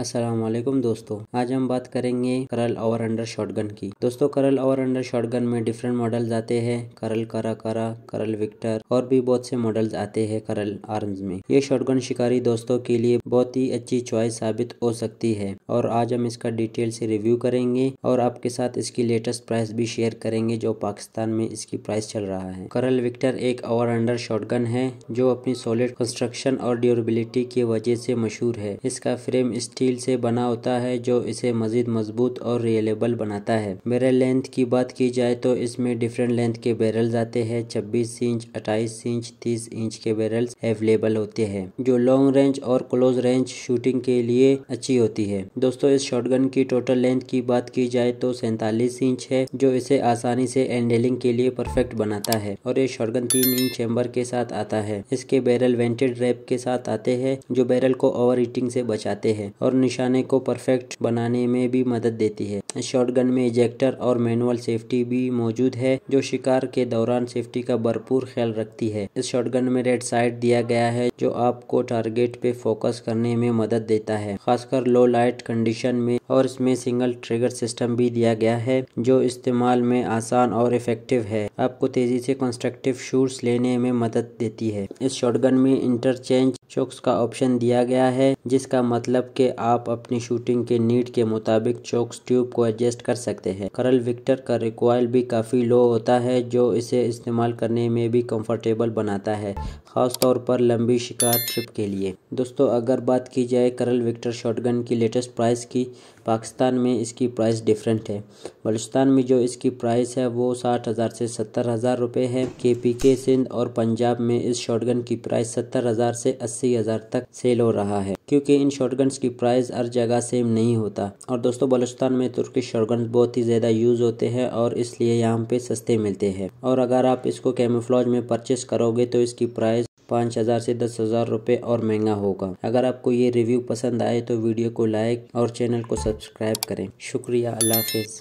अस्सलामुअलैकुम दोस्तों, आज हम बात करेंगे करल ओवर अंडर शॉटगन की। दोस्तों, करल ओवर अंडर शॉटगन में डिफरेंट मॉडल्स आते हैं। करल कारा, करल विक्टर और भी बहुत से मॉडल्स आते हैं करल आर्म्स में। ये शॉटगन शिकारी दोस्तों के लिए बहुत ही अच्छी चॉइस साबित हो सकती है और आज हम इसका डिटेल से रिव्यू करेंगे और आपके साथ इसकी लेटेस्ट प्राइस भी शेयर करेंगे जो पाकिस्तान में इसकी प्राइस चल रहा है। करल विक्टर एक ओवर अंडर शॉटगन है जो अपनी सॉलिड कंस्ट्रक्शन और ड्यूरेबिलिटी की वजह से मशहूर है। इसका फ्रेम स्टील से बना होता है जो इसे मजीद मजबूत और रिलायबल बनाता है। बैरल लेंथ की बात की जाए तो इसमें डिफरेंट लेंथ के बैरल्स आते हैं। 26 इंच, 28 इंच, 30 इंच के बैरल्स अवेलेबल होते हैं जो लॉन्ग रेंज और क्लोज रेंज शूटिंग के लिए अच्छी होती है। दोस्तों, इस शॉटगन की टोटल लेंथ की बात की जाए तो 47 इंच है जो इसे आसानी से हैंडलिंग के लिए परफेक्ट बनाता है और ये शॉटगन 3 इंच चैम्बर के साथ आता है। इसके बैरल वेंटेड रैप के साथ आते हैं जो बैरल को ओवर हीटिंग से बचाते हैं और निशाने को परफेक्ट बनाने में भी मदद देती है। इस शॉटगन में इजेक्टर और मैनुअल सेफ्टी भी मौजूद है जो शिकार के दौरान सेफ्टी का भरपूर ख्याल रखती है। इस शॉटगन में रेड साइट दिया गया है जो आपको टारगेट पे फोकस करने में मदद देता है, खासकर लो लाइट कंडीशन में, और इसमें सिंगल ट्रिगर सिस्टम भी दिया गया है जो इस्तेमाल में आसान और इफेक्टिव है। आपको तेजी से कंस्ट्रक्टिव शूट्स लेने में मदद देती है। इस शॉटगन में इंटरचेंज चॉक्स का ऑप्शन दिया गया है जिसका मतलब कि आप अपनी शूटिंग के नीड के मुताबिक चॉक्स ट्यूब को एडजस्ट कर सकते हैं। करल विक्टर का रिकॉइल भी काफ़ी लो होता है जो इसे इस्तेमाल करने में भी कंफर्टेबल बनाता है, खास तौर पर लंबी शिकार ट्रिप के लिए। दोस्तों, अगर बात की जाए करल विक्टर शॉटगन की लेटेस्ट प्राइस की, पाकिस्तान में इसकी प्राइस डिफरेंट है। बलूचिस्तान में जो इसकी प्राइस है वो 60,000 से 70,000 रुपये है। KPK, सिंध और पंजाब में इस शॉटगन की प्राइस 70,000 से 80,000 तक सेल हो रहा है क्योंकि इन शॉटगन्स की प्राइस हर जगह सेम नहीं होता। और दोस्तों, बलूचिस्तान में तुर्किश शॉटगन्स बहुत ही ज़्यादा यूज़ होते हैं और इसलिए यहाँ पे सस्ते मिलते हैं। और अगर आप इसको कैमोफ्लाज में परचेस करोगे तो इसकी प्राइस 5,000 से 10,000 रुपये और महंगा होगा। अगर आपको ये रिव्यू पसंद आए तो वीडियो को लाइक और चैनल को सब्सक्राइब करें। शुक्रिया, अल्लाह हाफिज़।